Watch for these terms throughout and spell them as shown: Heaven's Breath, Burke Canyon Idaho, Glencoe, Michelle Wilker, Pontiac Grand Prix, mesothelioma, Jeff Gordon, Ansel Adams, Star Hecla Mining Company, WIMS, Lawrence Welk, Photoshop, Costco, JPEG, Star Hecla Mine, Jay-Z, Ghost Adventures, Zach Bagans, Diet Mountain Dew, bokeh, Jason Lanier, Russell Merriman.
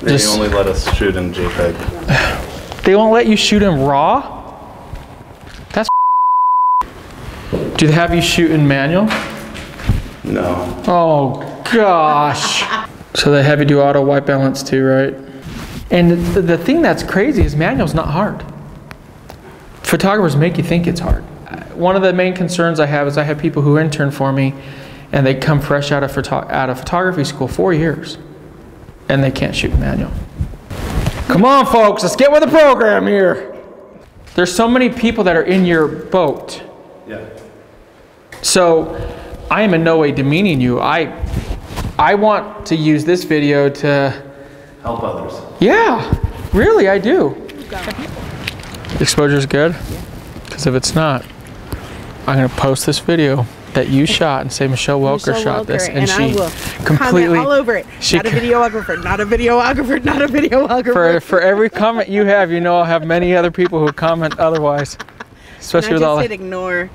They only let us shoot in JPEG. They won't let you shoot in RAW? That's Do they have you shoot in manual? No. Oh gosh. So they have you do auto white balance too, right? And the thing that's crazy is manual's not hard. Photographers make you think it's hard. One of the main concerns I have is I have people who intern for me and they come fresh out of photography school, 4 years, and they can't shoot manual. Come on folks, let's get with the program here. There's so many people that are in your boat. Yeah. So I am in no way demeaning you. I want to use this video to help others. Yeah, really, I do. Exposure's good? Because if it's not, I'm gonna post this video that you shot and say Michelle Welker shot this, and she completely all over it. Not a videographer, not a videographer, not a videographer. For every comment you have, you know I'll have many other people who comment otherwise. Especially with all. I just hit ignore.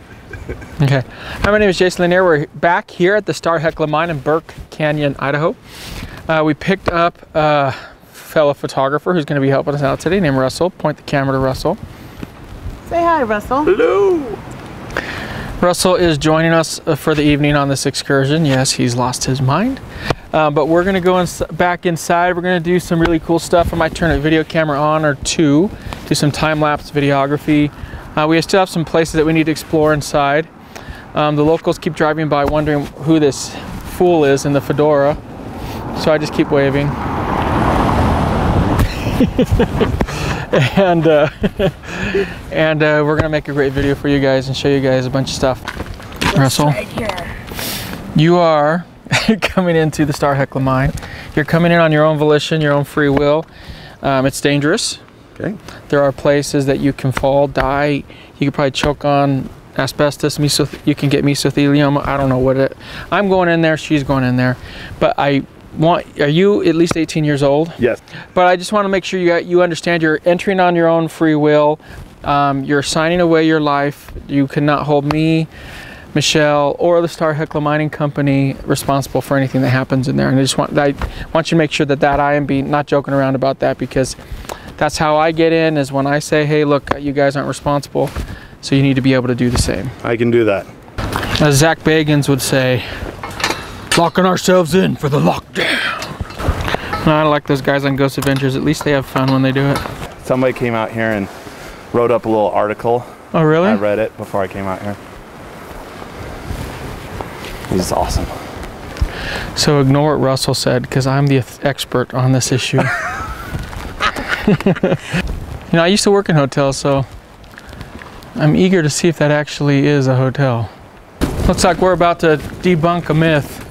Okay. Hi, my name is Jason Lanier. We're back here at the Star Hecla Mine in Burke Canyon, Idaho. We picked up a fellow photographer who's going to be helping us out today, named Russell. Point the camera to Russell. Say hi, Russell. Hello. Russell is joining us for the evening on this excursion. Yes, he's lost his mind. But we're going to go back inside. We're going to do some really cool stuff. I might turn a video camera on or two, do some time-lapse videography. We still have some places that we need to explore inside. The locals keep driving by wondering who this fool is in the fedora. So I just keep waving. and we're gonna make a great video for you guys and show you guys a bunch of stuff. Russell, you are coming into the Star Hecla Mine. You're coming in on your own volition, your own free will. It's dangerous. Okay. There are places that you can fall, die. You could probably choke on asbestos. You can get mesothelioma. I don't know what it. I'm going in there. She's going in there. But are you at least 18 years old? Yes. But I just want to make sure you understand you're entering on your own free will. You're signing away your life. You cannot hold me, Michelle, or the Star Hecla Mining Company responsible for anything that happens in there. And I want you to make sure that I am not joking around about that, because that's how I get in, is when I say, hey, look, you guys aren't responsible, so you need to be able to do the same. I can do that. As Zach Bagans would say, locking ourselves in for the lockdown. No, I like those guys on Ghost Adventures. At least they have fun when they do it. Somebody came out here and wrote up a little article. Oh, really? I read it before I came out here. This is awesome. So ignore what Russell said, because I'm the expert on this issue. You know, I used to work in hotels, so I'm eager to see if that actually is a hotel. Looks like we're about to debunk a myth.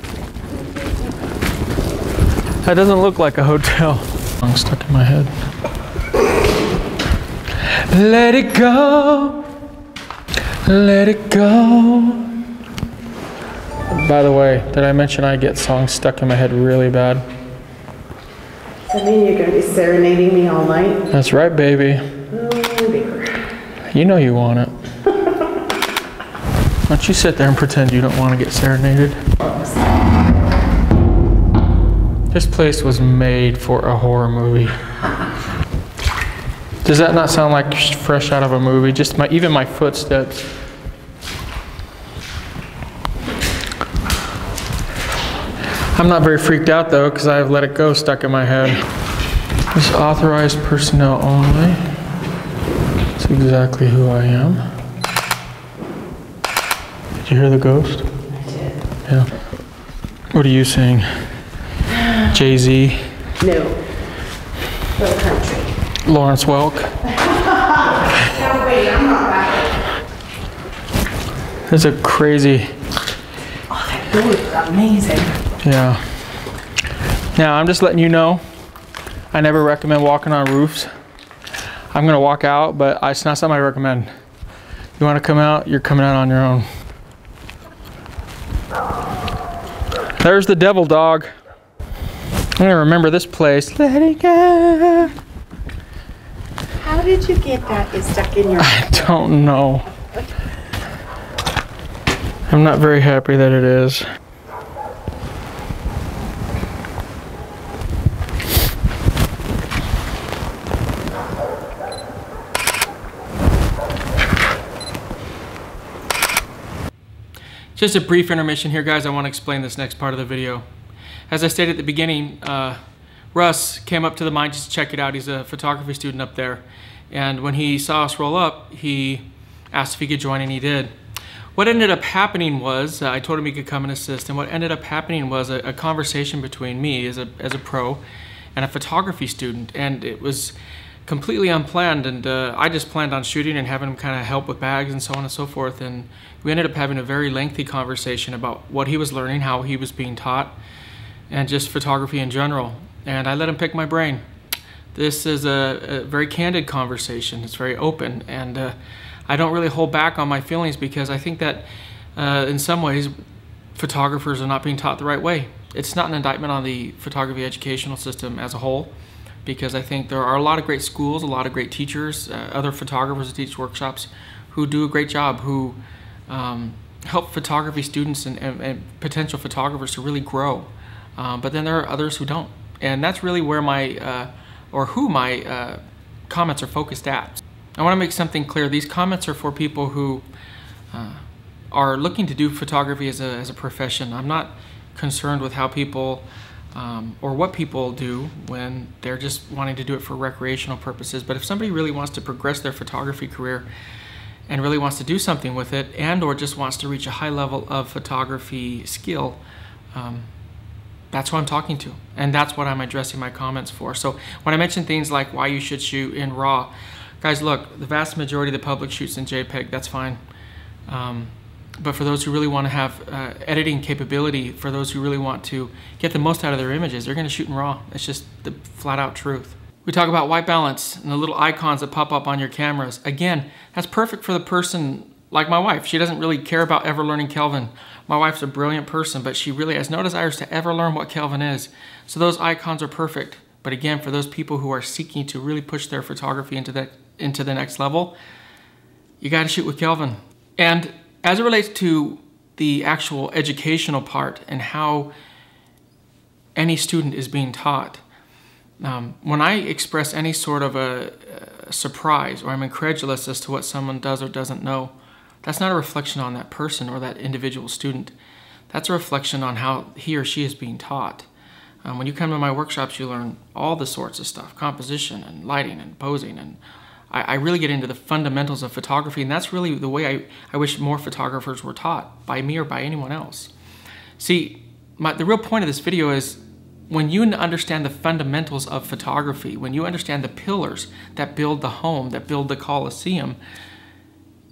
That doesn't look like a hotel. I'm stuck in my head. Let it go. Let it go. By the way, did I mention I get songs stuck in my head really bad? Does that mean you're going to be serenading me all night? That's right, baby. Oh, dear. You know you want it. Why don't you sit there and pretend you don't want to get serenaded? This place was made for a horror movie. Does that not sound like fresh out of a movie? Just even my footsteps. I'm not very freaked out though, because I have Let It Go stuck in my head. This authorized personnel only. That's exactly who I am. Did you hear the ghost? I did. Yeah. What are you saying? Jay-Z? No. Little country. Lawrence Welk? No, wait, I'm not back. That's a crazy... Oh, that door is amazing. Yeah. Now, I'm just letting you know, I never recommend walking on roofs. I'm going to walk out, but it's not something I recommend. You want to come out, you're coming out on your own. There's the devil dog. I'm gonna remember this place. Let it go. How did you get that stuck in your head? I don't know. I'm not very happy that it is. Just a brief intermission here, guys. I want to explain this next part of the video. As I stated at the beginning, Russ came up to the mine just to check it out. He's a photography student up there. And when he saw us roll up, he asked if he could join, and he did. What ended up happening was, I told him he could come and assist, and what ended up happening was a conversation between me as a pro and a photography student. And it was completely unplanned, and I just planned on shooting and having him kind of help with bags and so on and so forth. And we ended up having a very lengthy conversation about what he was learning, how he was being taught, and just photography in general. And I let him pick my brain. This is a very candid conversation. It's very open, and I don't really hold back on my feelings, because I think that in some ways photographers are not being taught the right way. It's not an indictment on the photography educational system as a whole, because I think there are a lot of great schools, a lot of great teachers, other photographers who teach workshops, who do a great job, who help photography students and potential photographers to really grow. But then there are others who don't. And that's really where my, who my comments are focused at. I want to make something clear. These comments are for people who are looking to do photography as a profession. I'm not concerned with how people or what people do when they're just wanting to do it for recreational purposes. But if somebody really wants to progress their photography career and really wants to do something with it, and or just wants to reach a high level of photography skill, that's who I'm talking to, and that's what I'm addressing my comments for. So when I mention things like why you should shoot in RAW, guys, look, the vast majority of the public shoots in JPEG, that's fine. But for those who really want to have editing capability, for those who really want to get the most out of their images, they're going to shoot in RAW. It's just the flat out truth. We talk about white balance and the little icons that pop up on your cameras. Again, that's perfect for the person like my wife. She doesn't really care about ever learning Kelvin. My wife's a brilliant person, but she really has no desires to ever learn what Kelvin is. So those icons are perfect. But again, for those people who are seeking to really push their photography into the next level, you gotta shoot with Kelvin. And as it relates to the actual educational part and how any student is being taught, when I express any sort of a surprise, or I'm incredulous as to what someone does or doesn't know, that's not a reflection on that person or that individual student. That's a reflection on how he or she is being taught. When you come to my workshops, you learn all the sorts of stuff, composition and lighting and posing. And I really get into the fundamentals of photography, and that's really the way I wish more photographers were taught, by me or by anyone else. See, the real point of this video is when you understand the fundamentals of photography, when you understand the pillars that build the home, that build the Colosseum,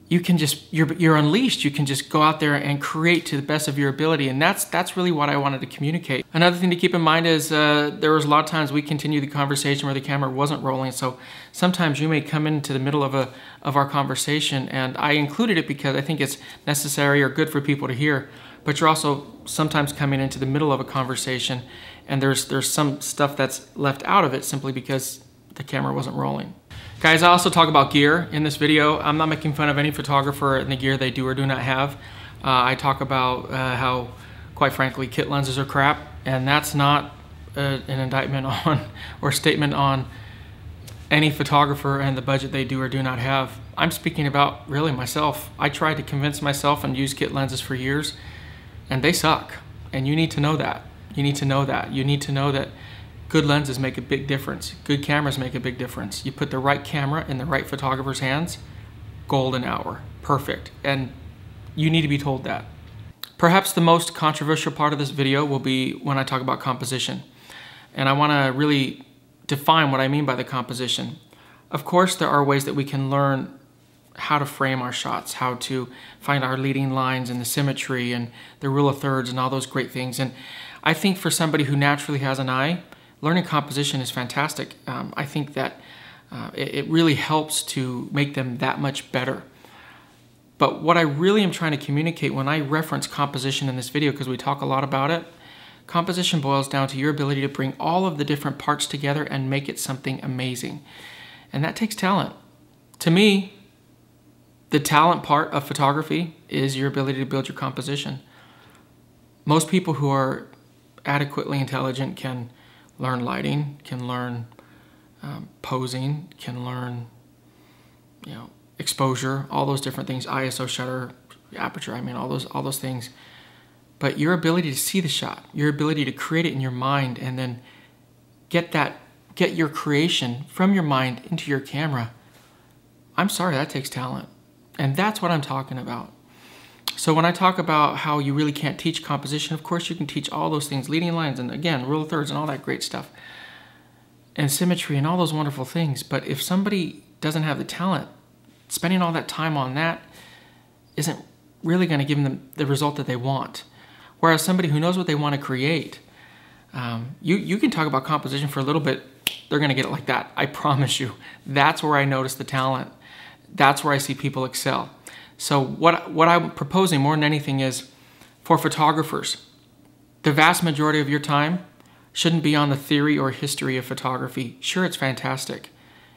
you can just, you're unleashed. You can just go out there and create to the best of your ability. And that's really what I wanted to communicate. Another thing to keep in mind is there was a lot of times we continued the conversation where the camera wasn't rolling. So sometimes you may come into the middle of our conversation, and I included it because I think it's necessary or good for people to hear. But you're also sometimes coming into the middle of a conversation, and there's some stuff that's left out of it simply because the camera wasn't rolling. Guys, I also talk about gear in this video. I'm not making fun of any photographer and the gear they do or do not have. I talk about how, quite frankly, kit lenses are crap, and that's not an indictment on or statement on any photographer and the budget they do or do not have. I'm speaking about really myself. I tried to convince myself and use kit lenses for years, and they suck. And you need to know that. You need to know that. You need to know that. Good lenses make a big difference. Good cameras make a big difference. You put the right camera in the right photographer's hands, golden hour, perfect. And you need to be told that. Perhaps the most controversial part of this video will be when I talk about composition. And I wanna really define what I mean by the composition. Of course, there are ways that we can learn how to frame our shots, how to find our leading lines and the symmetry and the rule of thirds and all those great things. And I think for somebody who naturally has an eye, learning composition is fantastic. I think that it really helps to make them that much better. But what I really am trying to communicate when I reference composition in this video, because we talk a lot about it, composition boils down to your ability to bring all of the different parts together and make it something amazing. And that takes talent. To me, the talent part of photography is your ability to build your composition. Most people who are adequately intelligent can learn lighting, can learn posing, can learn exposure, all those different things, ISO, shutter, your aperture, I mean, all those things. But your ability to see the shot, your ability to create it in your mind and then get your creation from your mind into your camera, I'm sorry, that takes talent. And that's what I'm talking about. So when I talk about how you really can't teach composition, of course you can teach all those things, leading lines and again, rule of thirds and all that great stuff, and symmetry and all those wonderful things. But if somebody doesn't have the talent, spending all that time on that isn't really going to give them the result that they want. Whereas somebody who knows what they want to create, you can talk about composition for a little bit, they're going to get it like that. I promise you. That's where I notice the talent. That's where I see people excel. So what I'm proposing more than anything is for photographers, the vast majority of your time shouldn't be on the theory or history of photography. Sure, it's fantastic.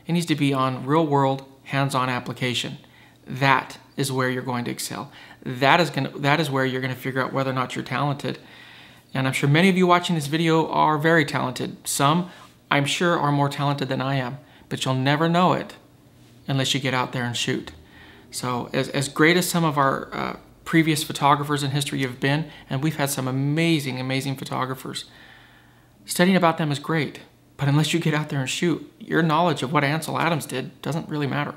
It needs to be on real world, hands-on application. That is where you're going to excel. That is where you're going to figure out whether or not you're talented. And I'm sure many of you watching this video are very talented. Some, I'm sure, are more talented than I am, but you'll never know it unless you get out there and shoot. So as great as some of our previous photographers in history have been, and we've had some amazing, amazing photographers, studying about them is great, but unless you get out there and shoot, your knowledge of what Ansel Adams did doesn't really matter.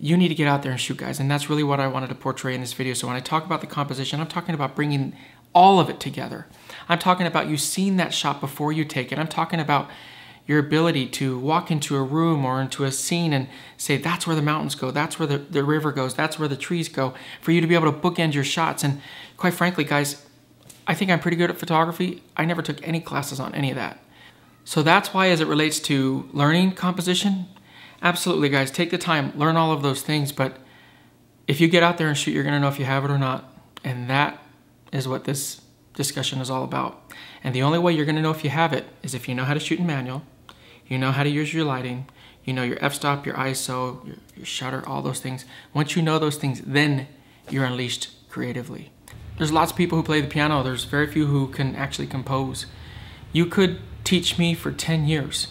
You need to get out there and shoot, guys, and that's really what I wanted to portray in this video. So when I talk about the composition, I'm talking about bringing all of it together. I'm talking about you seeing that shot before you take it. I'm talking about your ability to walk into a room or into a scene and say, that's where the mountains go, that's where the river goes, that's where the trees go, for you to be able to bookend your shots. And quite frankly, guys, I think I'm pretty good at photography. I never took any classes on any of that. So that's why, as it relates to learning composition, absolutely, guys, take the time, learn all of those things, but if you get out there and shoot, you're gonna know if you have it or not. And that is what this discussion is all about. And the only way you're gonna know if you have it is if you know how to shoot in manual, you know how to use your lighting, you know your f-stop, your ISO, your shutter, all those things. Once you know those things, then you're unleashed creatively. There's lots of people who play the piano. There's very few who can actually compose. You could teach me for 10 years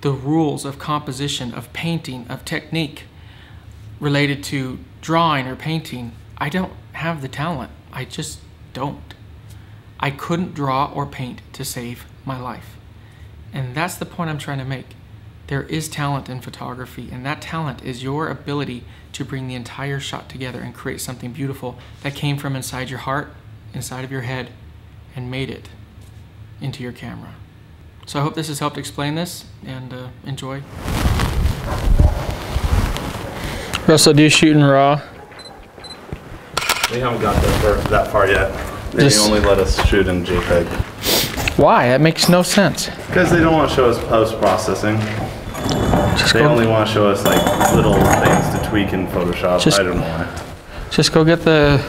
the rules of composition, of painting, of technique related to drawing or painting. I don't have the talent. I just don't. I couldn't draw or paint to save my life. And that's the point I'm trying to make. There is talent in photography, and that talent is your ability to bring the entire shot together and create something beautiful that came from inside your heart, inside of your head, and made it into your camera. So I hope this has helped explain this, and enjoy. Russell, do you shoot in RAW? We haven't got that far yet. They only let us shoot in JPEG. Why? That makes no sense. Because they don't want to show us post-processing. They only want to show us like little things to tweak in Photoshop. I don't know why. Just go get the...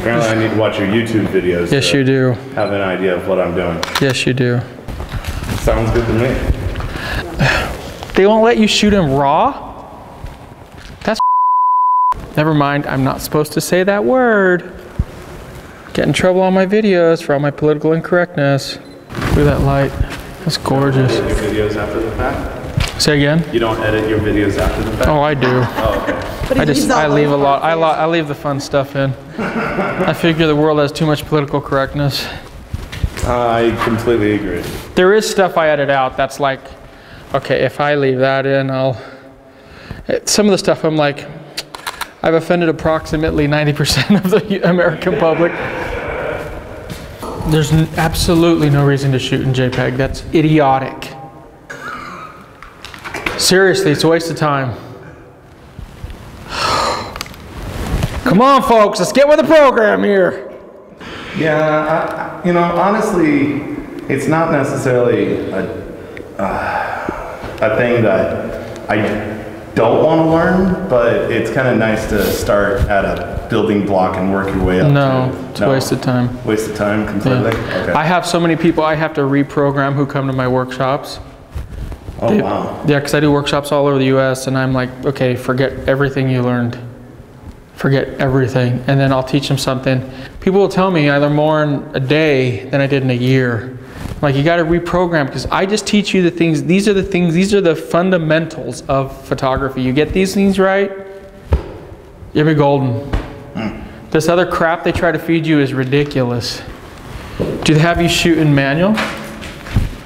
Apparently I need to watch your YouTube videos. Yes, you do. Have an idea of what I'm doing. Yes, you do. Sounds good to me. They won't let you shoot in RAW? That's... Never mind, I'm not supposed to say that word. Get in trouble on my videos for all my political incorrectness. Look at that light. That's gorgeous. You don't edit your videos after the fact? Say again? You don't edit your videos after the fact? Oh, I do. Oh, okay. But I leave a lot. I leave the fun stuff in. I figure the world has too much political correctness. I completely agree. There is stuff I edit out that's like, okay, if I leave that in, some of the stuff I'm like, I've offended approximately 90% of the American public. There's absolutely no reason to shoot in JPEG. That's idiotic. Seriously, it's a waste of time. Come on, folks, let's get with the program here. Yeah, you know, honestly, it's not necessarily a thing that I don't want to learn, but it's kind of nice to start at a building block and work your way up. It's a waste of time. Waste of time completely? Yeah. Okay. I have so many people I have to reprogram who come to my workshops. Oh, wow. Yeah, because I do workshops all over the US, and I'm like, okay, forget everything you learned. Forget everything. And then I'll teach them something. People will tell me I learn more in a day than I did in a year. Like, you got to reprogram, because I just teach you the things. These are the fundamentals of photography. You get these things right, you'll be golden. This other crap they try to feed you is ridiculous. Do they have you shooting manual?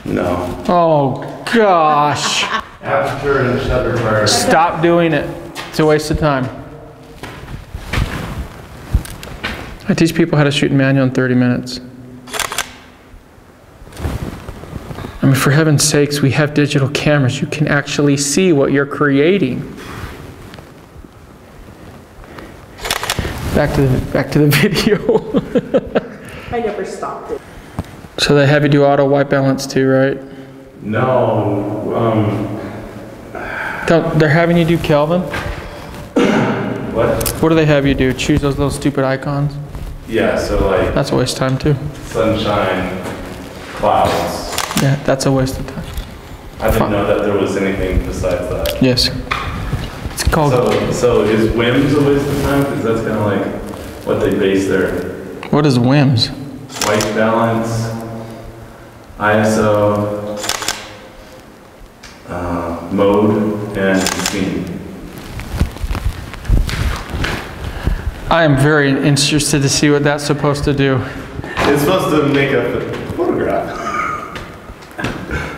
No. Oh gosh. After this other bird. Stop doing it. It's a waste of time. I teach people how to shoot manual in 30 minutes. I mean, for heaven's sakes, we have digital cameras. You can actually see what you're creating. Back to the video. I never stopped it. So they have you do auto white balance too, right? No. They're having you do Kelvin? What? What do they have you do? Choose those little stupid icons? Yeah, so like... That's a waste of time too. Sunshine, clouds. Yeah, that's a waste of time. I didn't know that there was anything besides that. Yes. It's called... So is WIMS a waste of time? Because that's kind of like what they base their... What is WIMS? White balance, ISO, mode, and scene. I am very interested to see what that's supposed to do. It's supposed to make a photograph.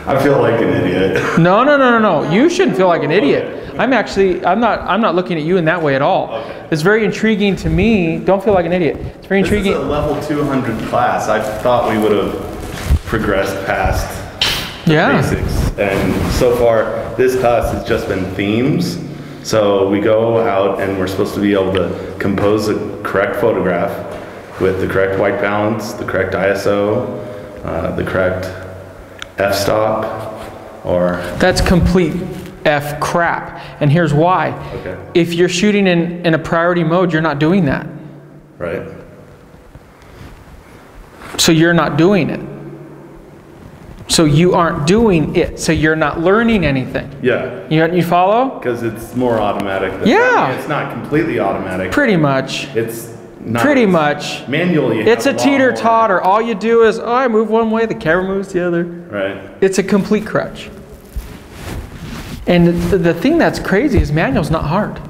I feel like an idiot. No, no, no, no, no. You shouldn't feel like an idiot. I'm not looking at you in that way at all. Okay. It's very intriguing to me. Don't feel like an idiot. It's very intriguing. This is a level 200 class. I thought we would have progressed past the basics. And so far, this class has just been themes. So we go out and we're supposed to be able to compose the correct photograph with the correct white balance, the correct ISO, the correct f-stop, or... That's complete f crap, and here's why. Okay. If you're shooting in a priority mode, you're not doing that. Right. So you're not doing it. So you aren't doing it, so you're not learning anything. Yeah. You follow? Because it's more automatic. Than that. It's not completely automatic. Pretty much. It's not. Pretty much. Manually. It's a teeter-totter. All you do is, oh, I move one way, the camera moves the other. Right. It's a complete crutch. And the thing that's crazy is manual's not hard.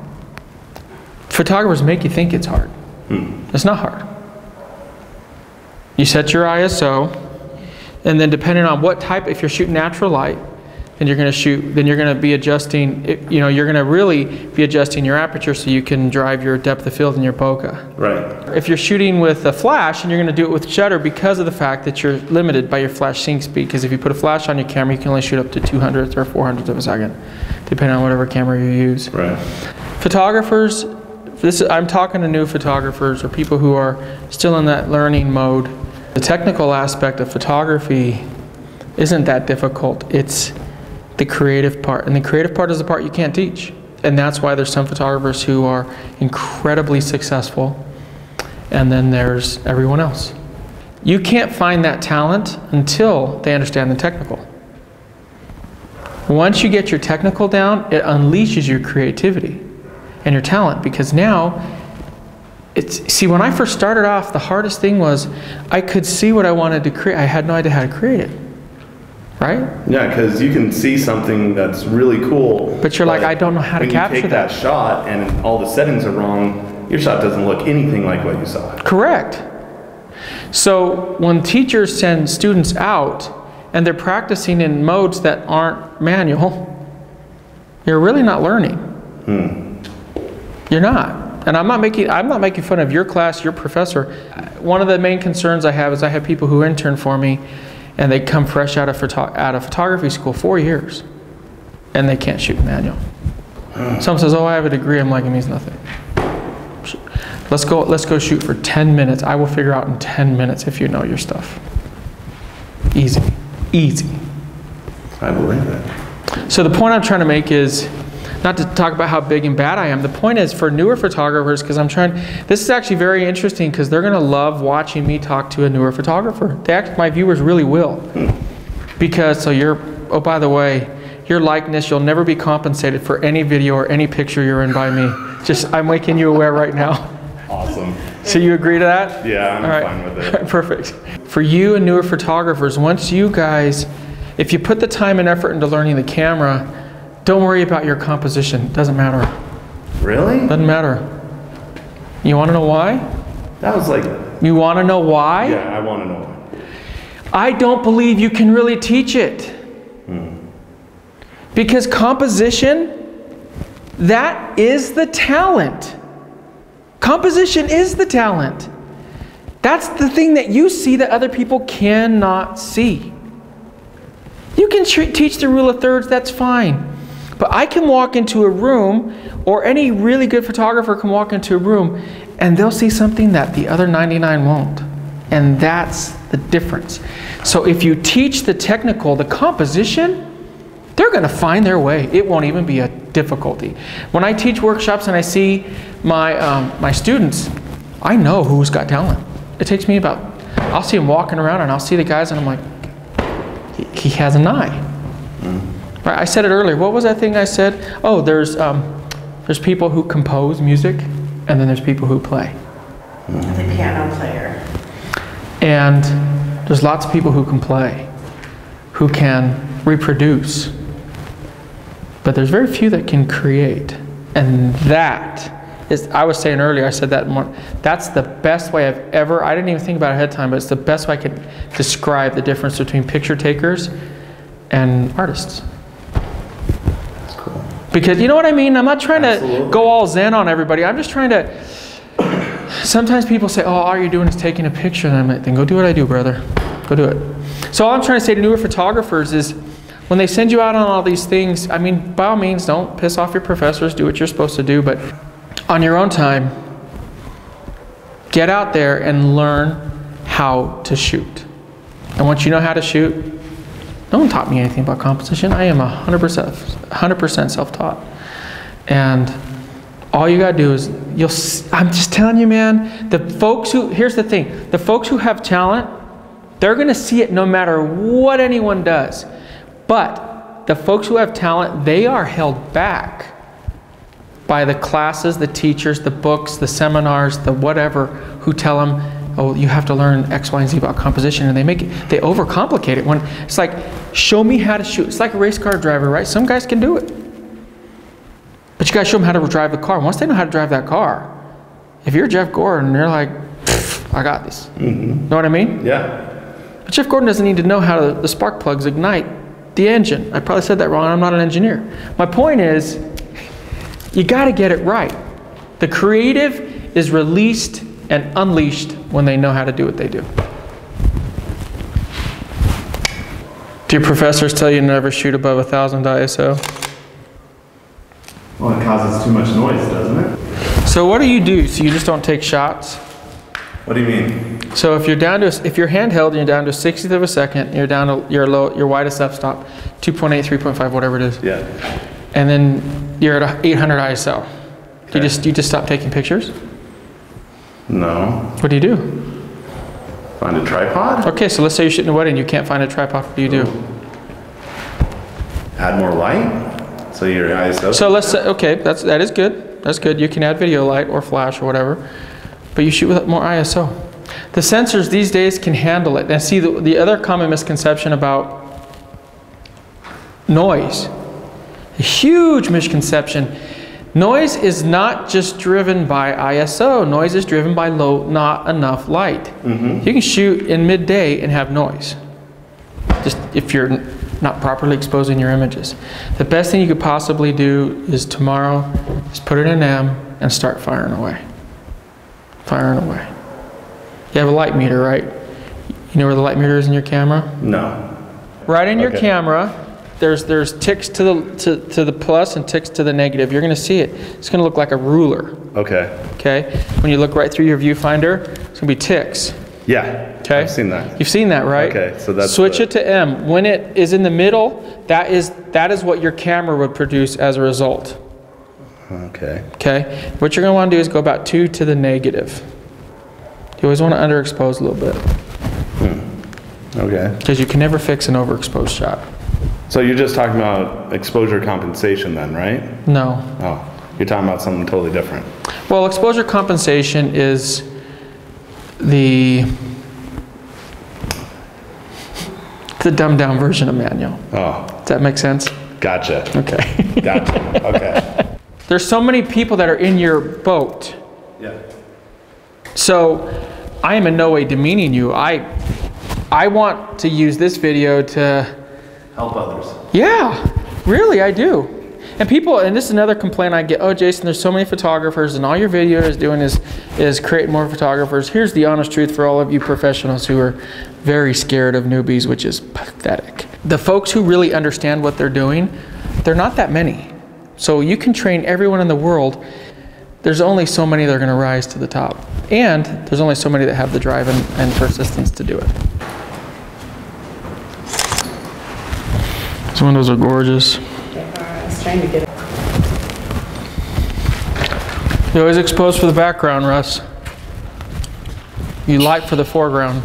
Photographers make you think it's hard. It's not hard. You set your ISO. And then depending on what type, if you're shooting natural light, then you're gonna be adjusting, you know, you're gonna really be adjusting your aperture so you can drive your depth of field and your bokeh. Right. If you're shooting with a flash, and you're gonna do it with shutter because of the fact that you're limited by your flash sync speed, because if you put a flash on your camera, you can only shoot up to 200th or 400th of a second, depending on whatever camera you use. Right. Photographers, I'm talking to new photographers or people who are still in that learning mode. The technical aspect of photography isn't that difficult. It's the creative part. And the creative part is the part you can't teach. And that's why there's some photographers who are incredibly successful. And then there's everyone else. You can't find that talent until they understand the technical. Once you get your technical down, it unleashes your creativity and your talent, because now see, when I first started off, the hardest thing was I could see what I wanted to create. I had no idea how to create it, right? Yeah, because you can see something that's really cool. But you're like, I don't know how to capture that. When you take that shot and all the settings are wrong, your shot doesn't look anything like what you saw. Correct. So when teachers send students out and they're practicing in modes that aren't manual, you're really not learning. You're not. And I'm not making fun of your class, your professor. One of the main concerns I have is I have people who intern for me, and they come fresh out of photography school, 4 years, and they can't shoot manual. Someone says, "Oh, I have a degree." I'm like, it means nothing. Let's go shoot for 10 minutes. I will figure out in 10 minutes if you know your stuff. Easy, easy. I believe that. So the point I'm trying to make is, not to talk about how big and bad I am. The point is, for newer photographers, because this is actually very interesting, because they're going to love watching me talk to a newer photographer. My viewers really will. Because, so you're, oh, by the way, your likeness, you'll never be compensated for any video or any picture you're in by me. Just, I'm making you aware right now. Awesome. So you agree to that? Yeah, I'm fine with it. All right, perfect. For you and newer photographers, once you guys, if you put the time and effort into learning the camera, don't worry about your composition. Doesn't matter. Really? Doesn't matter. You want to know why? That was like... You want to know why? Yeah, I want to know why. I don't believe you can really teach it. Hmm. Because composition, that is the talent. Composition is the talent. That's the thing that you see that other people cannot see. You can teach the rule of thirds, that's fine. But I can walk into a room, or any really good photographer can walk into a room, and they'll see something that the other 99 won't. And that's the difference. So if you teach the technical, the composition, they're going to find their way. It won't even be a difficulty. When I teach workshops and I see my, my students, I know who's got talent. It takes me about, I'll see them walking around and I'll see the guys and I'm like, he has an eye. Mm. I said it earlier. What was that thing I said? Oh, there's people who compose music, and then there's people who play. The piano player. And there's lots of people who can play, who can reproduce. But there's very few that can create. And that is, I was saying earlier, I said that one, that's the best way I've ever, I didn't even think about it ahead of time, but it's the best way I could describe the difference between picture takers and artists. Because you know what I mean? I'm not trying to go all zen on everybody. I'm just trying to... Sometimes people say, oh, all you're doing is taking a picture. And I'm like, then go do what I do, brother. Go do it. So all I'm trying to say to newer photographers is when they send you out on all these things, I mean, by all means, don't piss off your professors. Do what you're supposed to do. But on your own time, get out there and learn how to shoot. And once you know how to shoot, no one taught me anything about composition. I am 100% self-taught. And all you gotta do is, I'm just telling you, man, the folks who, here's the thing, the folks who have talent, they're gonna see it no matter what anyone does. But the folks who have talent, they are held back by the classes, the teachers, the books, the seminars, the whatever, who tell them, oh, you have to learn X, Y, and Z about composition, and they overcomplicate it. When it's like, show me how to shoot. It's like a race car driver, right? Some guys can do it, but you gotta show them how to drive the car. Once they know how to drive that car, if you're Jeff Gordon, you're like, I got this. Mm-hmm. Know what I mean? Yeah. But Jeff Gordon doesn't need to know how the spark plugs ignite the engine. I probably said that wrong. I'm not an engineer. My point is, you gotta get it right. The creative is released and unleashed when they know how to do what they do. Do your professors tell you never shoot above 1,000 ISO? Well, it causes too much noise, doesn't it? So what do you do? So you just don't take shots? What do you mean? So if you're down to, if you're handheld, you're down to 1/60th of a second, you're down to your low, your widest f-stop, 2.8, 3.5, whatever it is. Yeah. And then you're at 800 ISO. Okay. You just stop taking pictures? No. What do you do? Find a tripod? Okay, so let's say you're shooting a wedding, you can't find a tripod. What do you do? Add more light? So your ISO. So let's say, okay, that is good. That's good. You can add video light or flash or whatever. But you shoot with more ISO. The sensors these days can handle it. And see, the other common misconception about noise, a huge misconception. Noise is not just driven by ISO. Noise is driven by not enough light. Mm-hmm. You can shoot in midday and have noise, just if you're not properly exposing your images. The best thing you could possibly do is tomorrow, just put it in M and start firing away. Firing away. You have a light meter, right? You know where the light meter is in your camera? No. Right in your camera. There's ticks to the plus and ticks to the negative. You're gonna see it. It's gonna look like a ruler. Okay. Okay. When you look right through your viewfinder, it's gonna be ticks. Yeah. Okay. I've seen that. You've seen that, right? Okay. So that's switch it to M. When it is in the middle, that is what your camera would produce as a result. Okay. Okay. What you're gonna want to do is go about 2 to the negative. You always want to underexpose a little bit. Hmm. Okay. Because you can never fix an overexposed shot. So you're just talking about exposure compensation then, right? No. Oh, you're talking about something totally different. Well, exposure compensation is the dumbed down version of manual. Oh. Does that make sense? Gotcha. Okay. Gotcha. Okay. There's so many people that are in your boat. Yeah. So I am in no way demeaning you. I want to use this video to help others. Yeah, really, I do. And people, and this is another complaint I get, oh, Jason, there's so many photographers and all your video is doing is create more photographers. Here's the honest truth for all of you professionals who are very scared of newbies, which is pathetic. The folks who really understand what they're doing, they're not that many. So you can train everyone in the world. There's only so many that are going to rise to the top. And there's only so many that have the drive and persistence to do it. These windows are gorgeous. Trying to get it. You're always exposed for the background, Russ. You light for the foreground.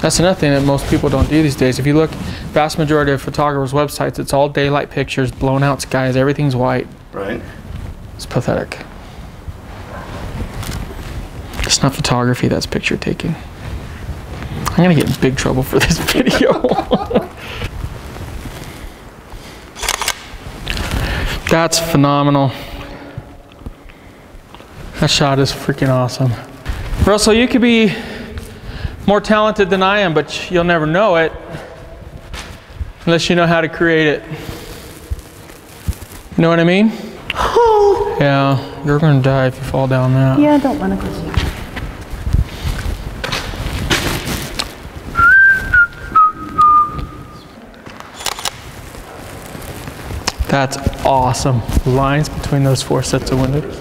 That's another thing that most people don't do these days. If you look, vast majority of photographers' websites, it's all daylight pictures, blown out skies, everything's white. Right. It's pathetic. It's not photography, that's picture taking. I'm gonna get in big trouble for this video. That's phenomenal. That shot is freaking awesome. Russell, you could be more talented than I am, but you'll never know it unless you know how to create it. You know what I mean? Oh. Yeah, you're gonna die if you fall down that. Yeah, I don't wanna go see. That's awesome. Lines between those four sets of windows.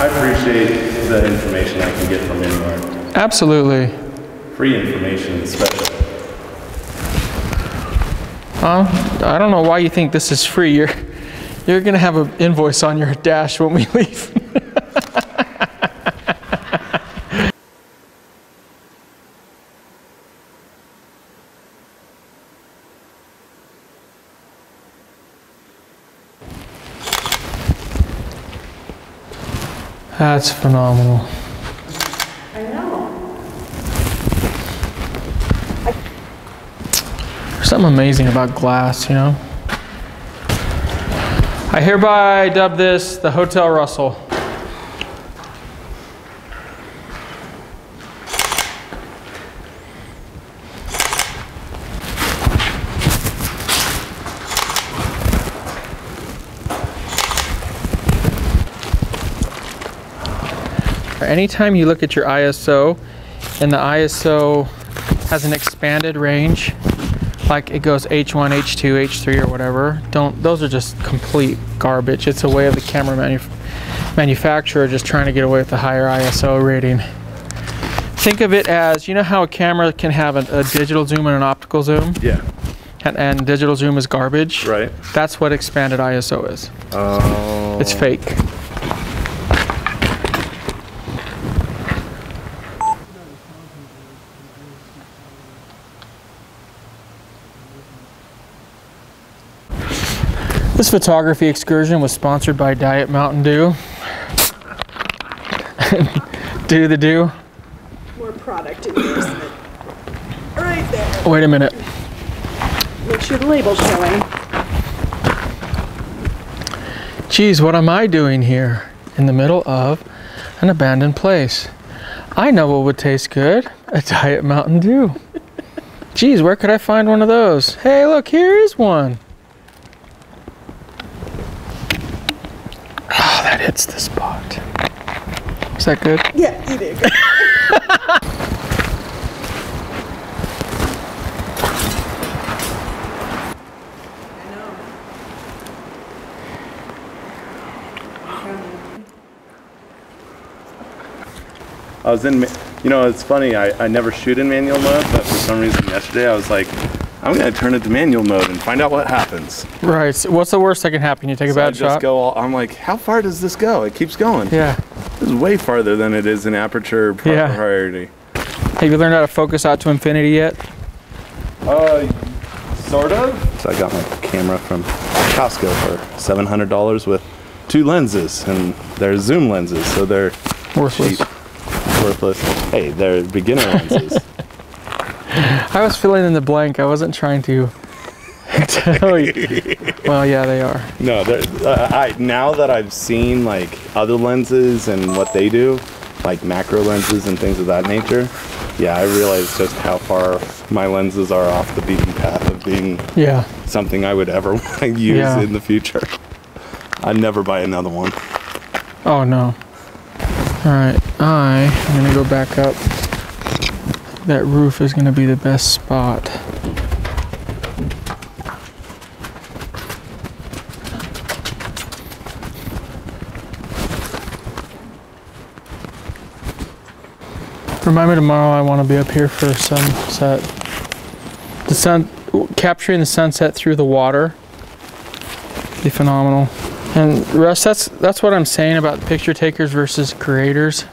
I appreciate the information I can get from anywhere. Absolutely. Free information is special. I don't know why you think this is free. You're gonna have an invoice on your dash when we leave. That's phenomenal. I know. There's something amazing about glass, you know? I hereby dub this the Hotel Russell. Anytime you look at your ISO and the ISO has an expanded range, like it goes H1, H2, H3 or whatever, those are just complete garbage. It's a way of the camera manufacturer just trying to get away with the higher ISO rating. Think of it as, you know how a camera can have a digital zoom and an optical zoom? Yeah. And digital zoom is garbage? Right. That's what expanded ISO is. Oh. It's fake. This photography excursion was sponsored by Diet Mountain Dew. Do the do. More product endorsement. Right there. Wait a minute. Make sure the label's showing. Geez, what am I doing here in the middle of an abandoned place? I know what would taste good. A Diet Mountain Dew. Geez, where could I find one of those? Hey, look, here is one. Hits the spot. Is that good? Yeah, you did good. I was in, you know, it's funny, I never shoot in manual mode, but for some reason yesterday I was like, I'm gonna turn it to manual mode and find out what happens. Right, so what's the worst that can happen? You take a bad shot? I'm like, how far does this go? It keeps going. Yeah. This is way farther than it is in aperture priority. Yeah. Have you learned how to focus out to infinity yet? Sort of. So I got my camera from Costco for $700 with two lenses, and they're zoom lenses, so they're worthless. Cheap. Worthless. Hey, they're beginner lenses. I was filling in the blank. I wasn't trying to tell you. Well, yeah, they are. No, now that I've seen like other lenses and what they do, like macro lenses and things of that nature, yeah, I realized just how far my lenses are off the beaten path of being something I would ever want to use in the future. I'd never buy another one. Oh no. Alright, I'm gonna go back up. That roof is gonna be the best spot. Remind me tomorrow I want to be up here for sunset. The sun, capturing the sunset through the water, be phenomenal. And Russ, that's what I'm saying about picture takers versus creators.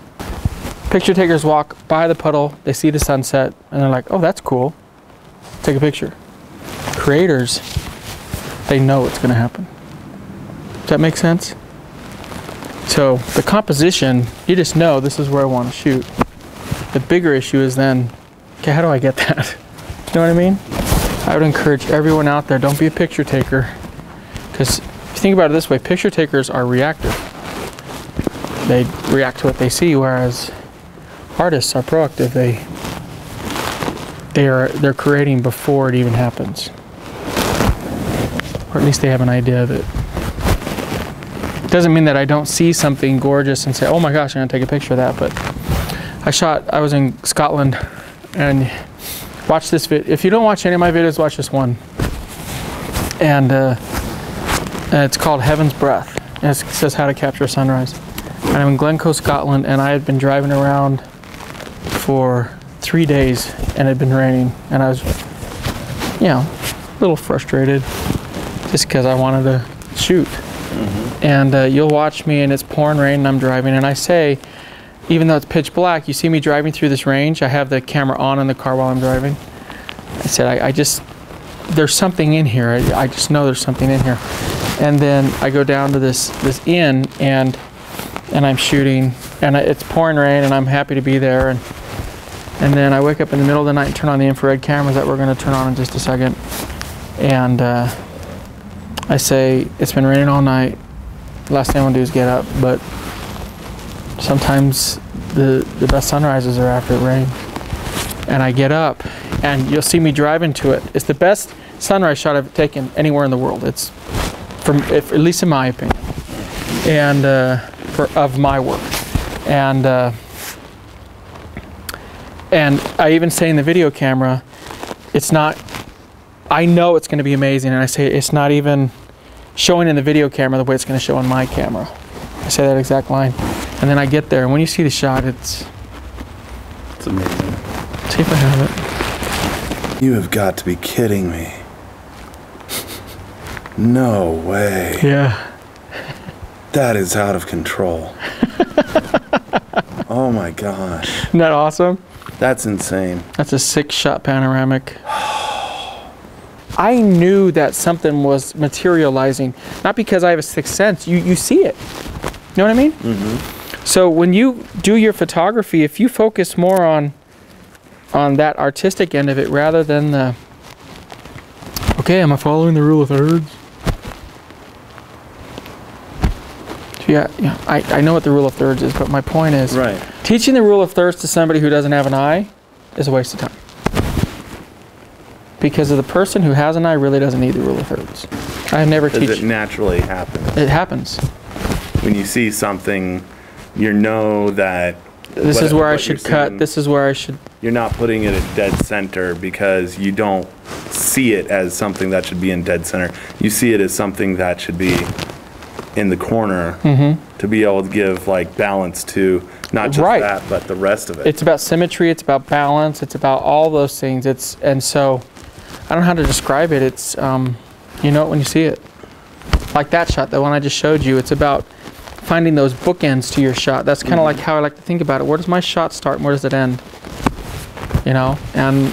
Picture takers walk by the puddle, they see the sunset, and they're like, oh, that's cool. Take a picture. Creators, they know what's going to happen. Does that make sense? So the composition, you just know this is where I want to shoot. The bigger issue is then, okay, how do I get that? You know what I mean? I would encourage everyone out there, don't be a picture taker. Because if you think about it this way, picture takers are reactive. They react to what they see, whereas artists are proactive. They're creating before it even happens. Or at least they have an idea of it. It doesn't mean that I don't see something gorgeous and say, oh my gosh, I'm gonna take a picture of that, but I was in Scotland and watched this video. If you don't watch any of my videos, watch this one. And it's called Heaven's Breath. And it says how to capture a sunrise. And I'm in Glencoe, Scotland, and I had been driving around for 3 days and it had been raining. And I was, you know, a little frustrated just because I wanted to shoot. Mm-hmm. And you'll watch me and it's pouring rain and I'm driving and I say, even though it's pitch black, you see me driving through this range. I have the camera on in the car while I'm driving. I said, I just, there's something in here. I just know there's something in here. And then I go down to this inn and I'm shooting and it's pouring rain and I'm happy to be there. And then I wake up in the middle of the night and turn on the infrared cameras that we're gonna turn on in just a second. And I say, it's been raining all night. Last thing I wanna do is get up, but sometimes the best sunrises are after it rains. And I get up and you'll see me drive into it. It's the best sunrise shot I've taken anywhere in the world. It's, at least in my opinion, and of my work. And I even say in the video camera, it's not, I know it's gonna be amazing, and I say it's not even showing in the video camera the way it's gonna show on my camera. I say that exact line. And then I get there, and when you see the shot, it's amazing. Let's see if I have it. You have got to be kidding me. No way. Yeah. That is out of control. Oh my gosh. Isn't that awesome? That's insane. That's a 6-shot panoramic. I knew that something was materializing. Not because I have a sixth sense, you see it. You know what I mean? Mm-hmm. So when you do your photography, if you focus more on that artistic end of it rather than the, okay, am I following the rule of thirds? Yeah, I know what the rule of thirds is, but my point is, right, teaching the rule of thirds to somebody who doesn't have an eye is a waste of time. Because of the person who has an eye really doesn't need the rule of thirds. I never teach. It naturally happens. It happens. When you see something, you know that this is where I should cut, this is where I should... You're not putting it at dead center because you don't see it as something that should be in dead center. You see it as something that should be in the corner, mm-hmm, to be able to give like balance to not just right, that, but the rest of it. It's about symmetry, it's about balance, it's about all those things. It's, and so, I don't know how to describe it. It's, you know it when you see it. Like that shot, the one I just showed you, it's about finding those bookends to your shot. That's kind of like how I like to think about it. Where does my shot start and where does it end? You know, and...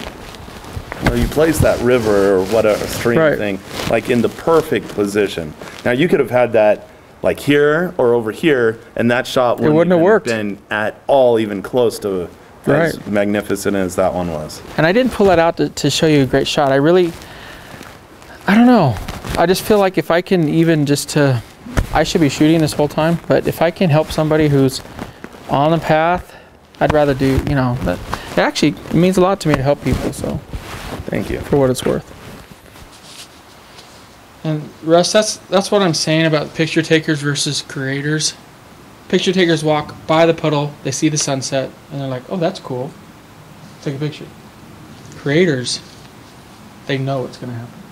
Or you place that river or whatever stream thing, like in the perfect position. Now you could have had that like here or over here, and that shot wouldn't have worked. Been at all even close to as magnificent as that one was. And I didn't pull that out to show you a great shot. I really, I don't know. I just feel like if I can even just to... I should be shooting this whole time, but if I can help somebody who's on the path. I'd rather do, you know, but it actually means a lot to me to help people, so thank you for what it's worth. And Russ, that's what I'm saying about picture takers versus creators. Picture takers walk by the puddle, they see the sunset, and they're like, oh, that's cool, take a picture. Creators, they know what's going to happen.